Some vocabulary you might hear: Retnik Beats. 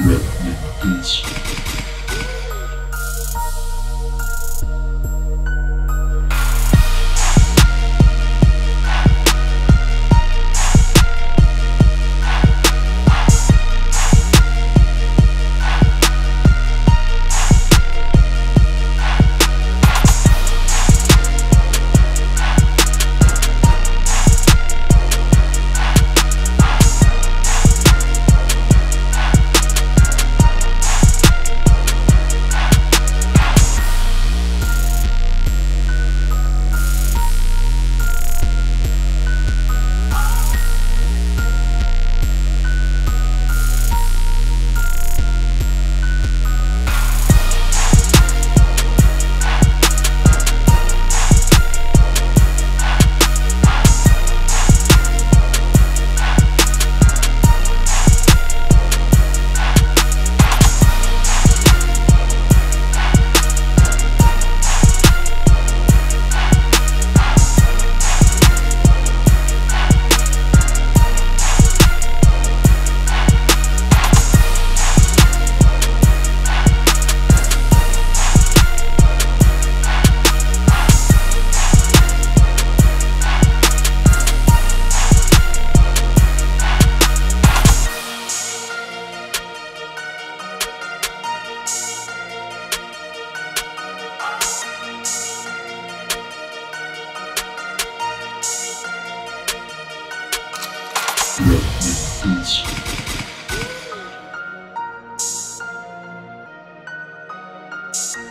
Retnik Beats. Retnik Beats.